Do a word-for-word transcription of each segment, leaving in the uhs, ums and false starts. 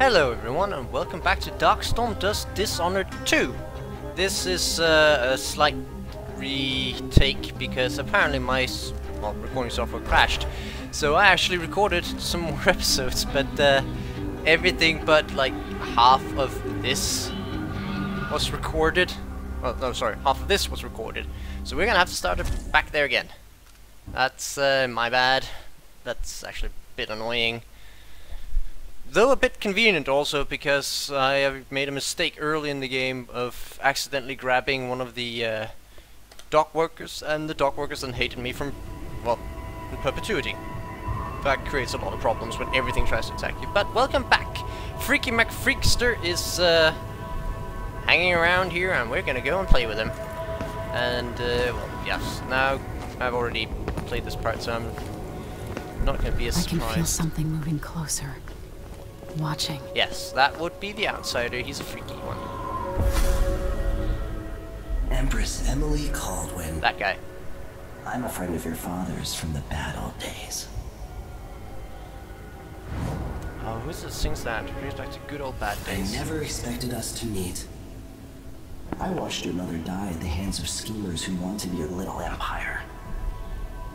Hello everyone and welcome back to Darkstorm Does Dishonored two. This is uh, a slight retake because apparently my s well, recording software crashed. So I actually recorded some more episodes, but uh, everything but like half of this was recorded. Well, no, sorry, half of this was recorded. So we're gonna have to start it back there again. That's uh, my bad. That's actually a bit annoying. Though a bit convenient also, because I have made a mistake early in the game of accidentally grabbing one of the uh, dock workers, and the dock workers then hated me from, well, in perpetuity. That creates a lot of problems when everything tries to attack you. But welcome back! Freaky McFreakster is uh, hanging around here, and we're gonna go and play with him. And, uh, well, yes, now I've already played this part, so I'm not gonna be as surprised. I can feel something moving closer. Watching. Yes, that would be the outsider. He's a freaky one. Empress Emily Kaldwin. That guy. I'm a friend of your father's from the bad old days. Oh, who's this sings that? Brings back to good old bad days. I never expected us to meet. I watched your mother die at the hands of schemers who wanted your little empire.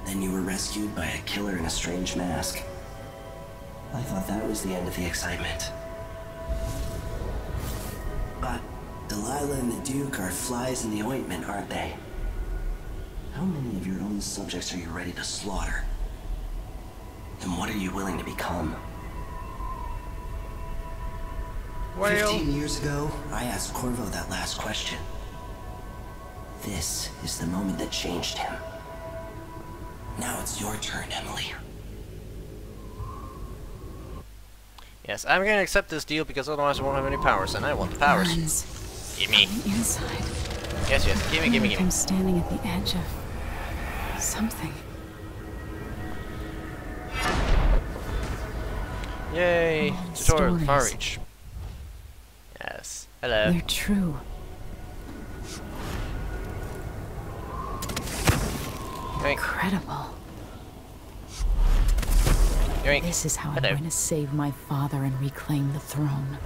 Then you were rescued by a killer in a strange mask. I thought that was the end of the excitement. But Delilah and the Duke are flies in the ointment, aren't they? How many of your own subjects are you ready to slaughter? And what are you willing to become? Well. Fifteen years ago, I asked Corvo that last question. This is the moment that changed him. Now it's your turn, Emily. Yes, I'm gonna accept this deal because otherwise I won't have any powers, and I want the powers. Gimme. Inside. Yes, yes, gimme, gimme, gimme. I'm standing at the edge of something. Yay! Oh, tutorial, far reach. Yes. Hello. They're true. Incredible. Drink. This is how Hello. I'm going to save my father and reclaim the throne.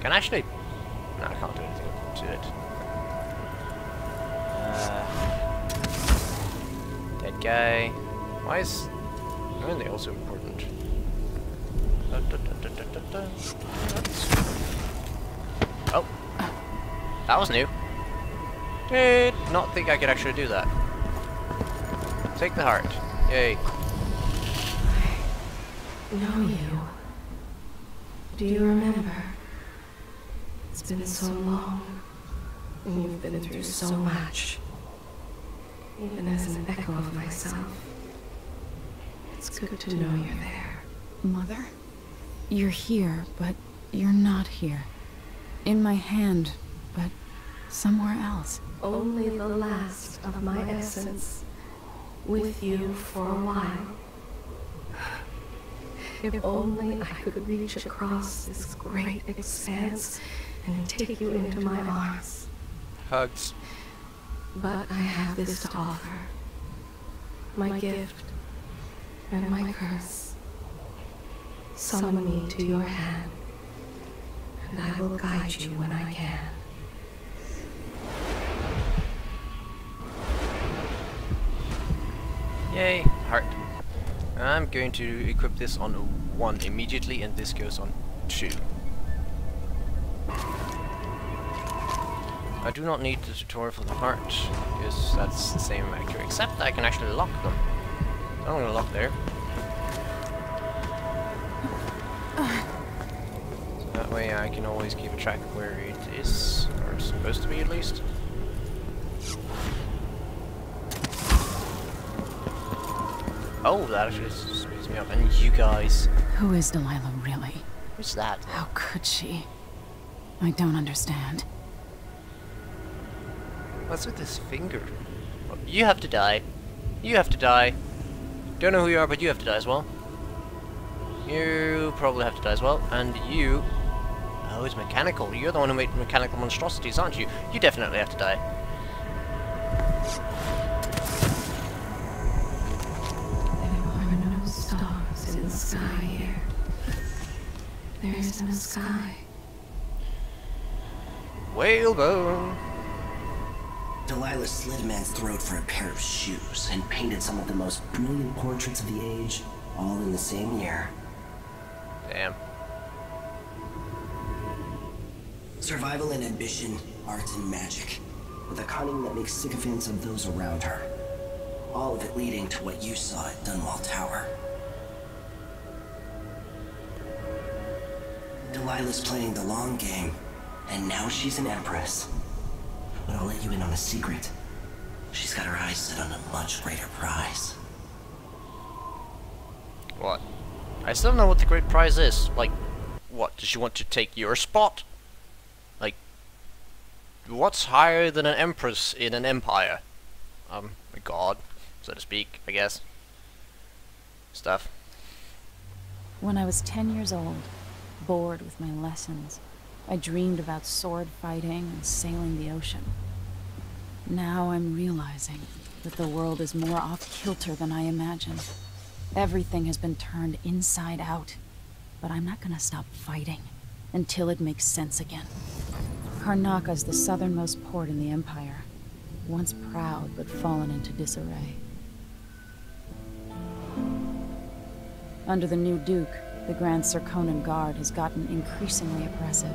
Can I actually... No, I can't do anything to it. Uh, dead guy. Why is... Why are they also important? Da, da, da, da, da, da. Oh. That was new. Did not think I could actually do that. Take the heart. Yay. Know you. Do you remember? It's been so long, and you've been through so much. Even as an echo of myself, it's good to know you're there. Mother, you're here, but you're not here. In my hand, but somewhere else. Only the last of my essence, with you for a while. If only I could reach across this great expanse and take you into my arms. Hugs. But I have this to offer. My gift and my curse. Summon me to your hand, and I will guide you when I can. Yay, heart. I'm going to equip this on one immediately, and this goes on two. I do not need the tutorial for the heart, because that's the same actor, except I can actually lock them. I'm gonna lock there. So that way I can always keep track of where it is, or it's supposed to be at least. Oh, that actually speeds me up. And you guys. Who is Delilah, really? Who's that? How could she? I don't understand. What's with this finger? Well, you have to die. You have to die. Don't know who you are, but you have to die as well. You probably have to die as well. And you... Oh, it's mechanical. You're the one who made mechanical monstrosities, aren't you? You definitely have to die. Stars in the sky here. There is no sky. Whalebone! Delilah slit a man's throat for a pair of shoes and painted some of the most brilliant portraits of the age, all in the same year. Damn. Survival and ambition, art and magic, with a cunning that makes sycophants of those around her. All of it leading to what you saw at Dunwall Tower. Delilah's playing the long game, and now she's an empress. But I'll let you in on a secret. She's got her eyes set on a much greater prize. What? I still don't know what the great prize is. Like, what? Does she want to take your spot? Like, what's higher than an empress in an empire? Um, a god, so to speak, I guess. Stuff. When I was ten years old, bored with my lessons, I dreamed about sword fighting and sailing the ocean. Now I'm realizing that the world is more off-kilter than I imagined. Everything has been turned inside out, but I'm not gonna stop fighting until it makes sense again. Karnaca is the southernmost port in the Empire, once proud but fallen into disarray. Under the new Duke, the Grand Serkonan Guard has gotten increasingly oppressive.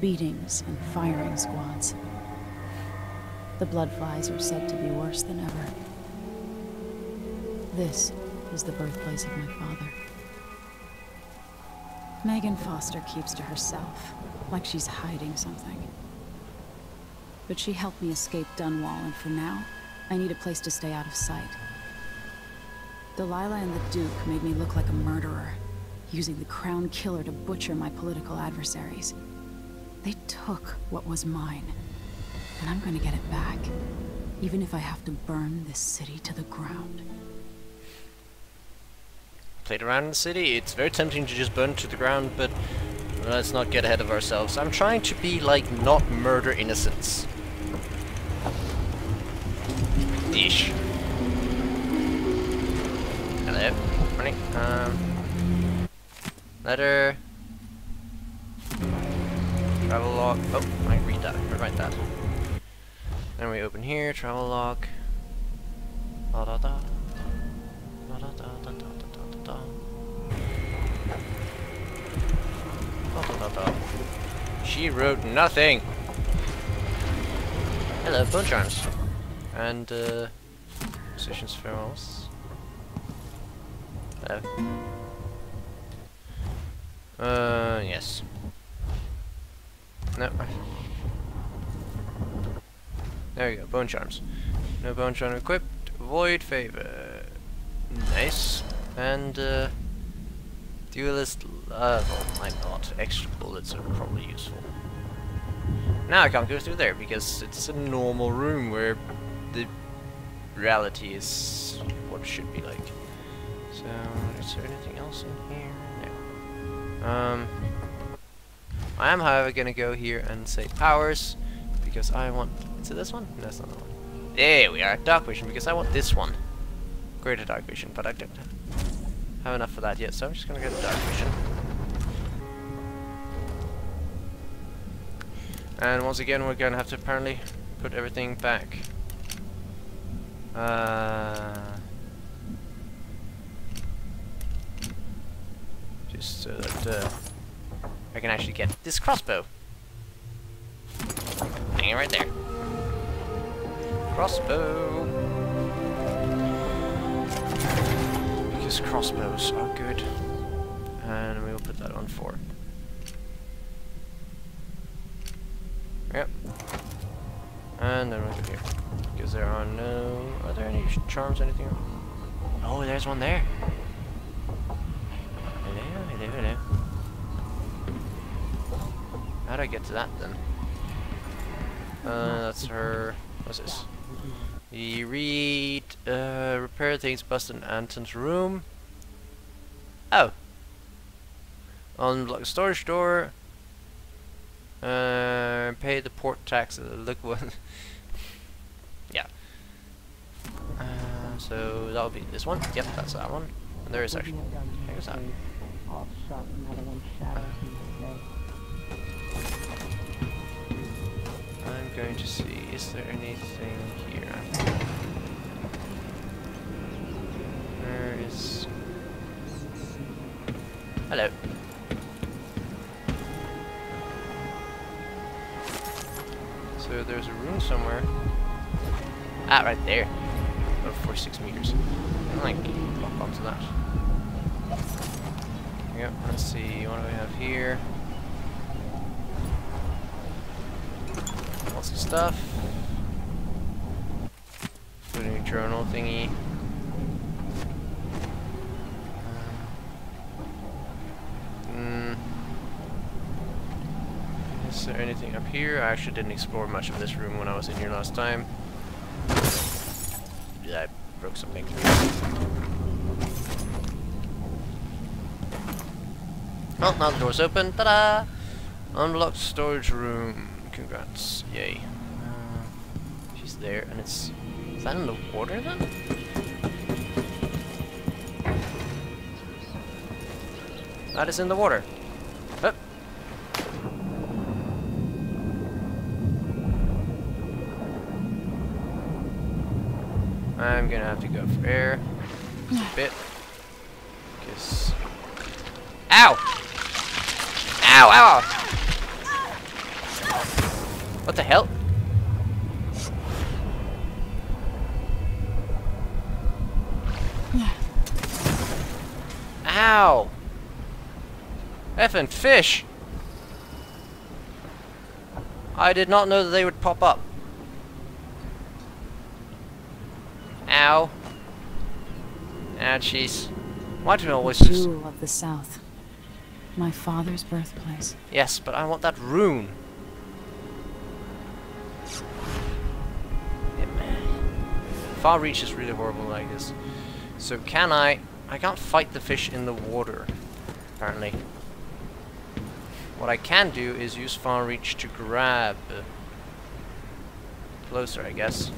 Beatings and firing squads. The bloodflies are said to be worse than ever. This is the birthplace of my father. Megan Foster keeps to herself, like she's hiding something. But she helped me escape Dunwall, and for now, I need a place to stay out of sight. Delilah and the Duke made me look like a murderer, using the Crown Killer to butcher my political adversaries. They took what was mine, and I'm gonna get it back, even if I have to burn this city to the ground. Played around in the city, it's very tempting to just burn it to the ground, but let's not get ahead of ourselves. I'm trying to be like, not murder innocents. Ish. Hello. Morning. Um. Letter. Travel log. Oh, I can read that. I write that. Then we open here. Travel log. Da da da. Da da da da da da da da da da da. She wrote nothing. Hello, bone charms. And uh, positions ferals. Hello. Uh, yes. No. There we go, bone charms. No bone charm equipped. Void favor. Nice. And, uh, duelist level. I'm not. Extra bullets are probably useful. Now I can't go through there because it's a normal room where the reality is what it should be like. So, is there anything else in here? No. Um, I am, however, gonna go here and say powers because I want. Is it this one? No, it's not the one. There we are. Dark vision because I want this one. Greater dark vision, but I don't have enough for that yet, so I'm just gonna go to dark vision. And once again, we're gonna have to apparently put everything back. Uh. Just so that uh, I can actually get this crossbow. Hanging right there. Crossbow. Because crossbows are good. And we will put that on four. Yep. And then we'll go here. Because there are no... Are there any charms or anything? Oh, there's one there. How do I get to that then? Uh, that's her. What's this? You read. Uh, repair things, bust in Anton's room. Oh! Unblock the storage door. Uh, pay the port tax. Look what. Yeah. Uh, so that'll be this one. Yep, that's that one. And there is actually. Here's that. all shot, another one shatters in the day. I'm going to see, is there anything here? Where is... Hello. So there's a room somewhere. Ah, right there. Oh, four, six meters. I like lock onto that. Yep, let's see, what do we have here? Lots of stuff. Including a journal thingy. Hmm. Is there anything up here? I actually didn't explore much of this room when I was in here last time. Yeah, I broke something through. Well, now the door's open. Ta-da! Unlocked storage room. Congrats. Yay. Uh, she's there, and it's... Is that in the water, then? That is in the water. Oh. I'm gonna have to go for air. A bit. Because... Ow! Ow, ow! What the hell? Ow! Effing fish! I did not know that they would pop up. Ow. Ah, jeez. Why do I always just... Jewel of the South. My father's birthplace. Yes, but I want that rune. Yeah, man. Far reach is really horrible like this. So can I... I can't fight the fish in the water, apparently. What I can do is use far reach to grab... Uh, closer, I guess.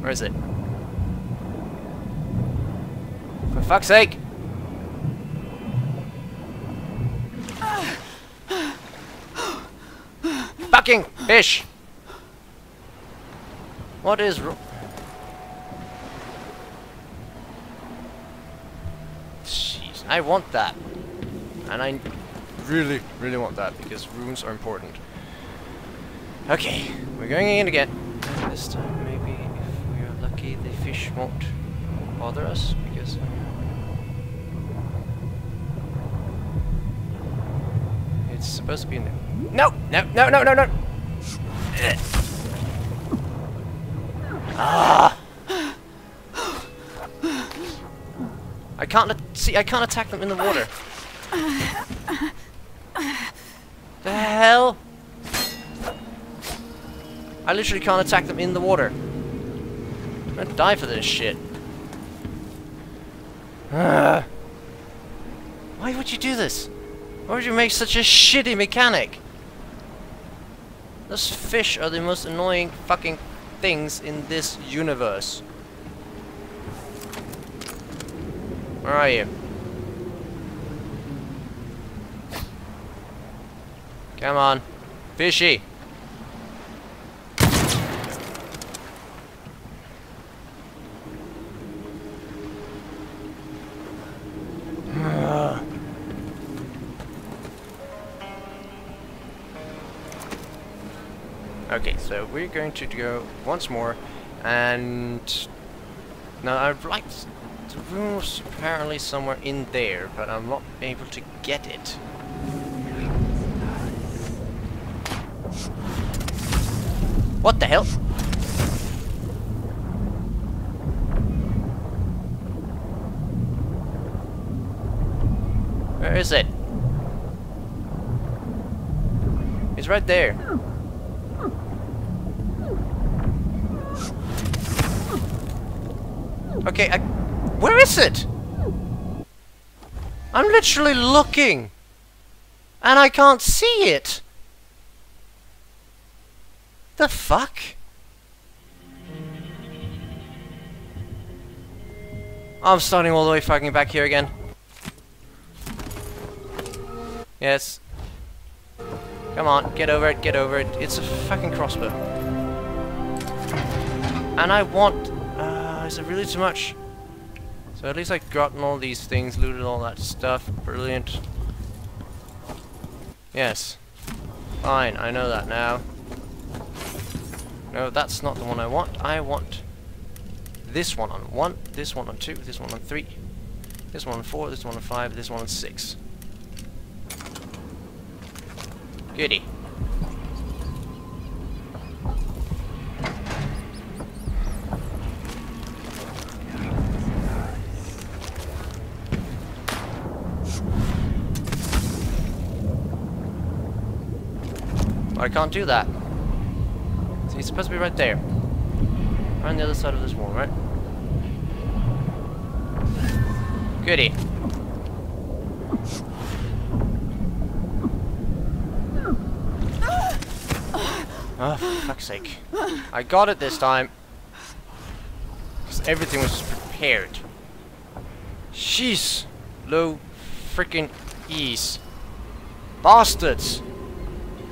Where is it? For fuck's sake! Fucking fish! What is wrong? Jeez, I want that. And I really, really want that because runes are important. Okay, we're going in again. This time. The fish won't bother us because it's supposed to be in there. No, no, no, no, no, no. Ah! I can't see. I can't attack them in the water. The hell! I literally can't attack them in the water. I'm gonna die for this shit. Uh, why would you do this? Why would you make such a shitty mechanic? Those fish are the most annoying fucking things in this universe. Where are you? Come on, fishy. Okay, so we're going to go once more, and now I'd like the room was apparently somewhere in there, but I'm not able to get it. What the hell? Where is it? It's right there. Okay, I... Where is it? I'm literally looking! And I can't see it! the fuck? I'm starting all the way fucking back here again. Yes. Come on, get over it, get over it. It's a fucking crossbow. And I want... Uh, is it really too much? So at least I've gotten all these things, looted all that stuff. Brilliant. Yes. Fine, I know that now. No, that's not the one I want. I want this one on one, this one on two, this one on three, this one on four, this one on five, this one on six. Goody. I can't do that. See, it's supposed to be right there. Right on the other side of this wall, right? Goody. Oh, for fuck's sake. I got it this time. Because everything was prepared. Jeez. Low freaking ease. Bastards.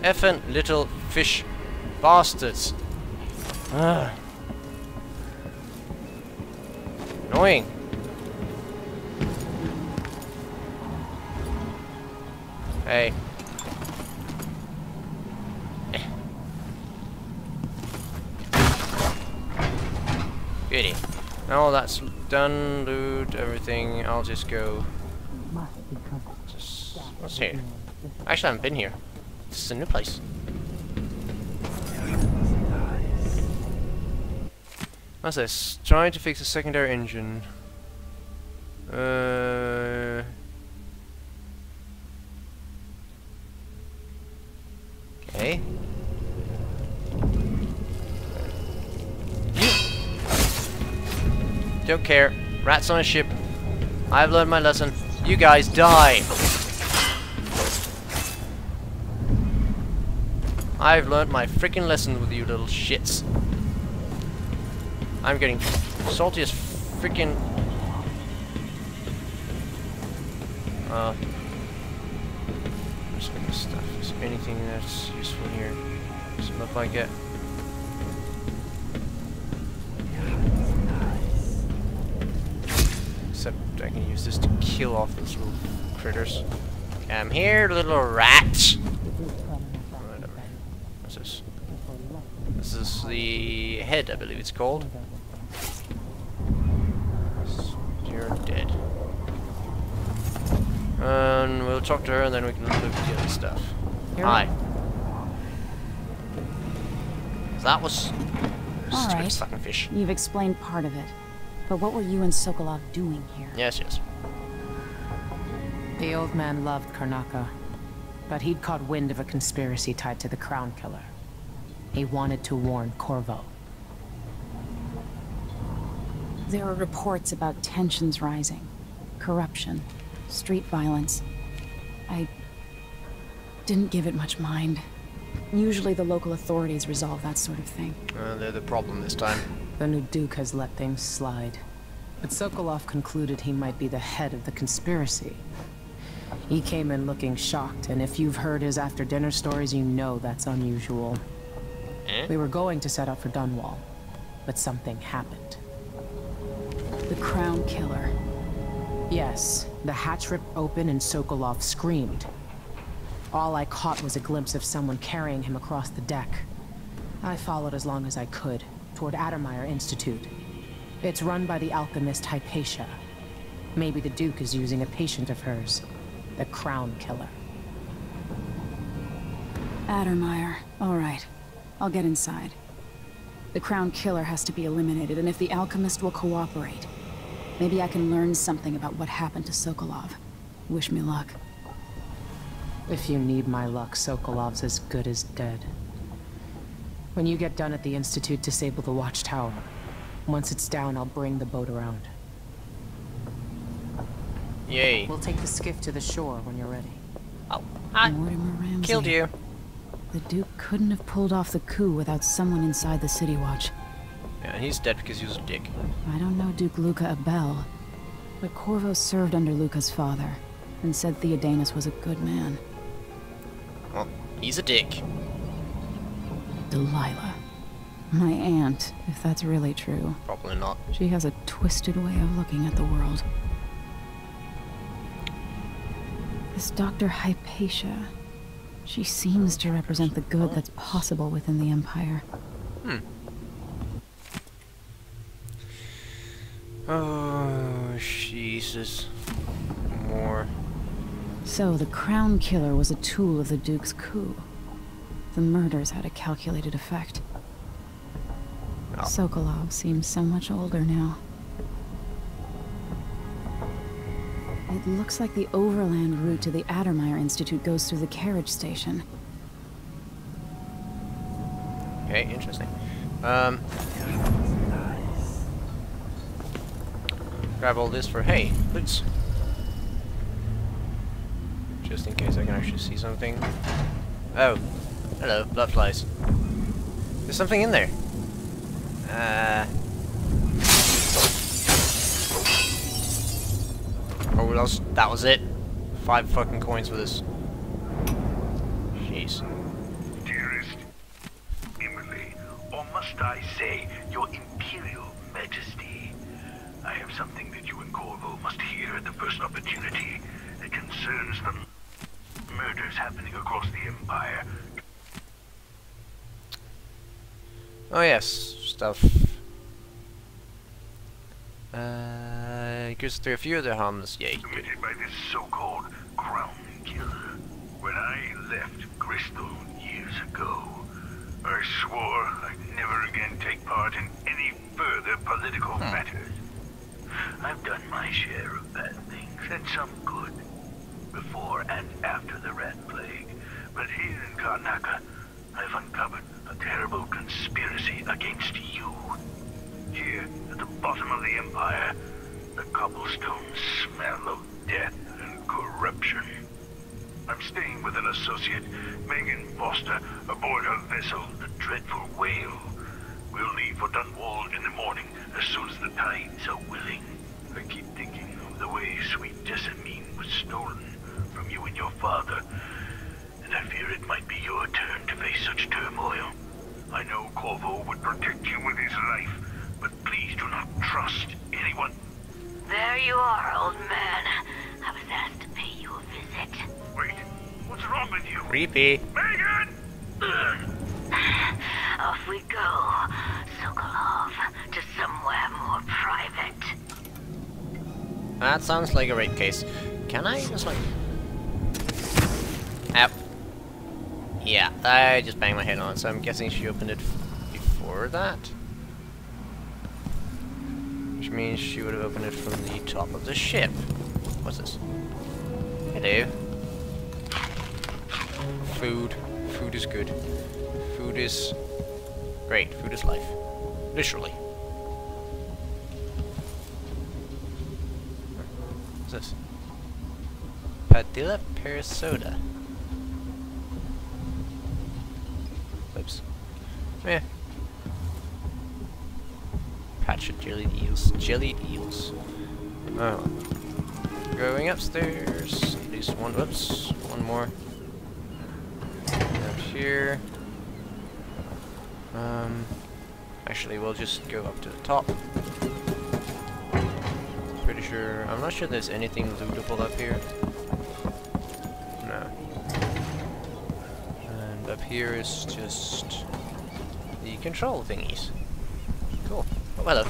Effin' little fish bastards. Ugh. Annoying. Hey. Eh. Beauty. Now that's done, loot, everything, I'll just go. Just, what's here? Actually, I haven't been here. This is a new place. What's this? Trying to fix a secondary engine. Uh. Okay. Don't care. Rats on a ship. I've learned my lesson. You guys die. I've learned my freaking lesson with you little shits. I'm getting salty as freaking. Uh, just look at this stuff. Is there anything that's useful here? Doesn't look like it. Except I can use this to kill off those little critters. Come here, little rat. This is the head, I believe it's called. You're dead. And we'll talk to her and then we can look at the other stuff. Here. Hi. That was... All right. Fucking fish. You've explained part of it. But what were you and Sokolov doing here? Yes, yes. The old man loved Karnaca. But he'd caught wind of a conspiracy tied to the Crown Killer. He wanted to warn Corvo. There are reports about tensions rising, corruption, street violence. I didn't give it much mind. Usually the local authorities resolve that sort of thing. Uh, they're the problem this time. The new Duke has let things slide. But Sokolov concluded he might be the head of the conspiracy. He came in looking shocked, and if you've heard his after-dinner stories, you know that's unusual. Eh? We were going to set out for Dunwall, but something happened. The Crown Killer. Yes, the hatch ripped open and Sokolov screamed. All I caught was a glimpse of someone carrying him across the deck. I followed as long as I could, toward Addermire Institute. It's run by the alchemist Hypatia. Maybe the Duke is using a patient of hers. The Crown Killer. Addermire. All right. I'll get inside. The Crown Killer has to be eliminated, and if the alchemist will cooperate, maybe I can learn something about what happened to Sokolov. Wish me luck. If you need my luck, Sokolov's as good as dead. When you get done at the Institute, disable the watchtower. Once it's down, I'll bring the boat around. Yay. We'll take the skiff to the shore when you're ready. Oh, I killed you. The Duke couldn't have pulled off the coup without someone inside the City Watch. Yeah, and he's dead because he was a dick. I don't know Duke Luca Abele, but Corvo served under Luca's father and said Theodanus was a good man. Well, he's a dick. Delilah. My aunt, if that's really true. Probably not. She has a twisted way of looking at the world. This Doctor Hypatia, she seems to represent the good that's possible within the Empire. Hmm. Oh, Jesus. More. So the Crown Killer was a tool of the Duke's coup. The murders had a calculated effect. Oh. Sokolov seems so much older now. It looks like the overland route to the Addermire Institute goes through the carriage station. Okay, interesting. Um, grab all this for hey, boots. Just in case I can actually see something. Oh, hello, bloodflies. There's something in there. Uh. Oh, what else? That was it. Five fucking coins for this. Jeez. Dearest Emily, or must I say, Your Imperial Majesty, I have something that you and Corvo must hear at the first opportunity. It concerns the murders happening across the Empire. Oh yes, stuff. Uh, goes through a few of the harmless, yeah. Committed by this so-called Crown Killer. When I left Crystal years ago, I swore I'd never again take part in any further political hmm. matters. I've done my share of bad things, and some good, before and after the Rat Plague. But here in Karnaca, I've uncovered a terrible conspiracy against you. Here, at the bottom of the Empire, the cobblestone smell of death and corruption. I'm staying with an associate, Megan Foster, aboard her vessel, the Dreadful Whale. We'll leave for Dunwall in the morning, as soon as the tides are willing. I keep thinking of the way sweet Jessamine was stolen from you and your father, and I fear it might be your turn to face such turmoil. I know Corvo would protect you with his life, but please do not trust anyone. There you are, old man. I was asked to pay you a visit. Wait, what's wrong with you? Creepy. Megan! Off we go, Sokolov, to somewhere more private. That sounds like a rape case. Can I just like... Ow. Yeah, I just banged my head on, so I'm guessing she opened it before that. Which means she would have opened it from the top of the ship. What's this? Hello. Food. Food is good. Food is great. Food is life. Literally. What's this? Padilla Perisoda. Oops. Yeah. Patch of jellied eels. Jellied eels. Oh. Going upstairs. At least one. Whoops. One more. Up here. Um. Actually, we'll just go up to the top. Pretty sure. I'm not sure there's anything lootable up here. Up here is just the control thingies. Cool. Oh, hello.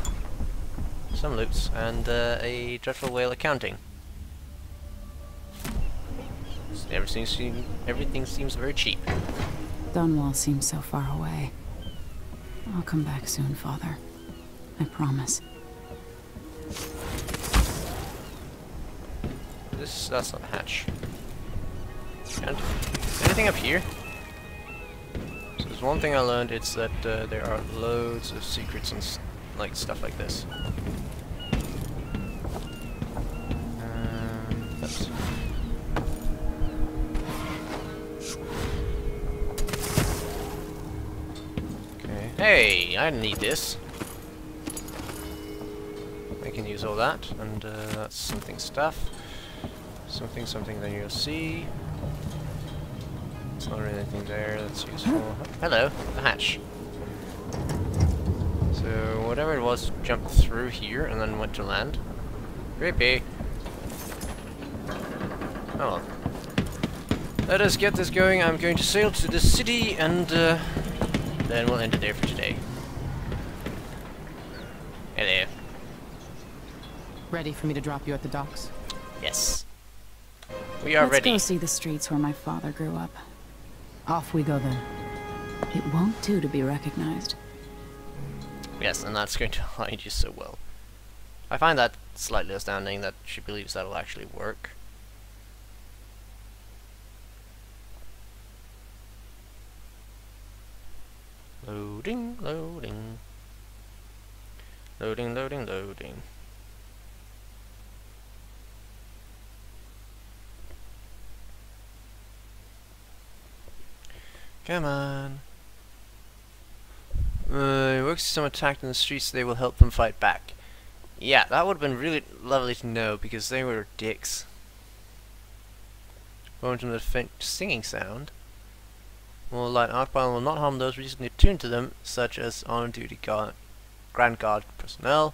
Some loops and uh, a Dreadful Whale accounting. Everything seems everything seems very cheap. Dunwall seems so far away. I'll come back soon, Father. I promise. This that's not a hatch. And anything up here? There's one thing I learned, it's that uh, there are loads of secrets and st like stuff like this. Um, oops. Hey, I need this. I can use all that, and uh, that's something stuff. Something, something that you'll see. There's not really anything there that's useful. Hello, the hatch. So, whatever it was jumped through here and then went to land. Creepy. Oh well. Let us get this going. I'm going to sail to the city and uh, then we'll end it there for today. Hello. Ready for me to drop you at the docks? Yes. We are Let's ready. Let's go see the streets where my father grew up. Off we go then. It won't do to be recognized. Yes, and that's going to hide you so well. I find that slightly astounding that she believes that'll actually work. Loading, loading. Loading, loading, loading. Come on. Uh, it works if someone attacked in the streets, they will help them fight back. Yeah, that would have been really lovely to know, because they were dicks. Going from the faint singing sound. More light arcbile will not harm those recently attuned to them, such as on-duty guard, Grand Guard personnel.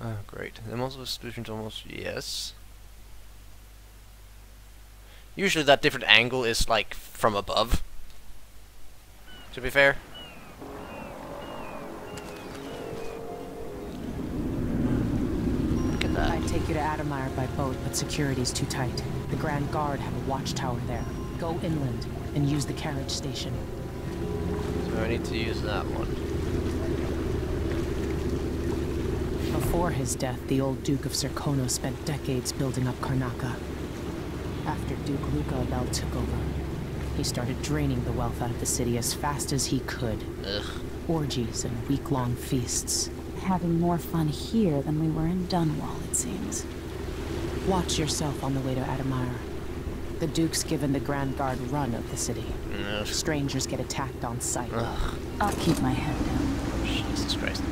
Oh, great. The multiple solutions almost, yes. Usually that different angle is, like, from above. To be fair. I'd take you to Addermire by boat, but security's too tight. The Grand Guard have a watchtower there. Go inland and use the carriage station. So I need to use that one. Before his death, the old Duke of Serkonos spent decades building up Karnaca. After Duke Luca Abele took over, he started draining the wealth out of the city as fast as he could. Ugh. Orgies and week-long feasts. Having more fun here than we were in Dunwall, it seems. Watch yourself on the way to Addermire. The Duke's given the Grand Guard run of the city. Ugh. Strangers get attacked on sight. Ugh. I'll keep my head down. Jesus Christ.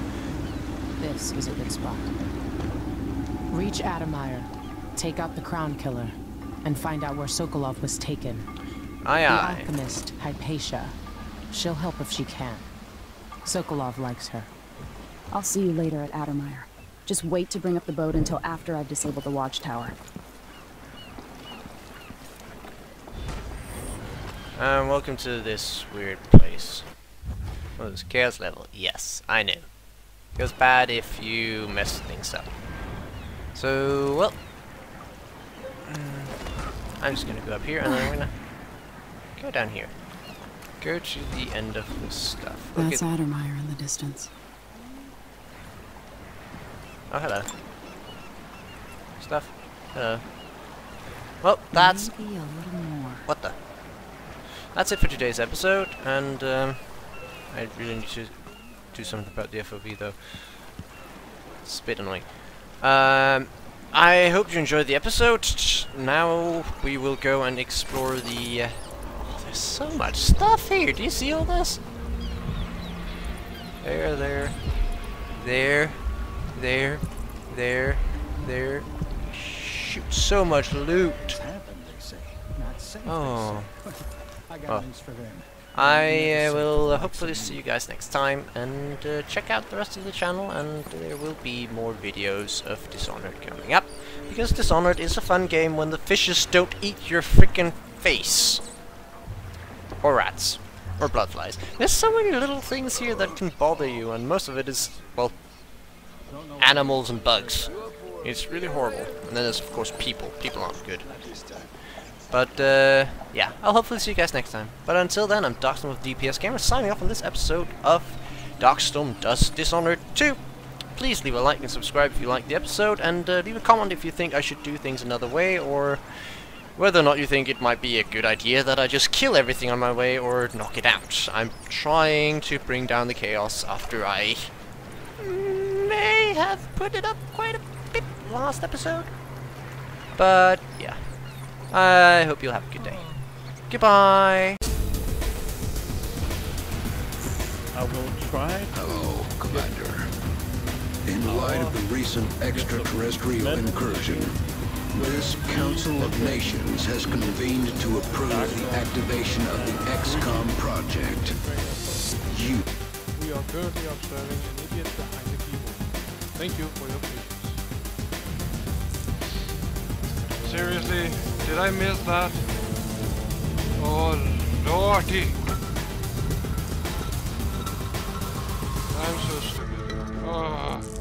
This is a good spot. Reach Addermire, take out the Crown Killer, and find out where Sokolov was taken. Aye, aye. The alchemist, Hypatia. She'll help if she can. Sokolov likes her. I'll see you later at Addermire. Just wait to bring up the boat until after I've disabled the watchtower. Um, welcome to this weird place. What is chaos level? Yes, I know. Feels bad if you mess things up. So, well. I'm just gonna go up here and then I'm gonna go down here. Go to the end of this stuff. That's okay. Addermire in the distance. Oh, hello. Stuff. Hello. Well, that's... What the? That's it for today's episode, and um, I really need to do something about the F O V, though. It's a bit annoying. Um, I hope you enjoyed the episode. Now we will go and explore the... Uh, oh, there's so much stuff here! Do you see all this? There, there, there. There, there, there. Shoot, so much loot. Happened, they say. Not safe, oh. They say. I got well. for them. I uh, will uh, hopefully see you guys next time, and uh, check out the rest of the channel, and there will be more videos of Dishonored coming up, because Dishonored is a fun game when the fishes don't eat your freaking face. Or rats. Or bloodflies. There's so many little things here that can bother you, and most of it is, well, animals and bugs. It's really horrible. And then there's, of course, people. People aren't good. But, uh, yeah. I'll hopefully see you guys next time. But until then, I'm Darkstorm with D P S Gamer, signing off on this episode of Darkstorm Does Dishonored two. Please leave a like and subscribe if you liked the episode, and uh, leave a comment if you think I should do things another way, or whether or not you think it might be a good idea that I just kill everything on my way or knock it out. I'm trying to bring down the chaos after I... may have put it up quite a bit last episode, but yeah, I hope you'll have a good day. Goodbye. I will try to... Hello, Commander. In light of the recent extraterrestrial incursion, this Council of Nations has convened to approve the activation of the X COM project. You... We are currently observing an idiot behind the keyboard. Thank you for your patience. Seriously? Did I miss that? Oh, lordy! I'm so stupid. Oh.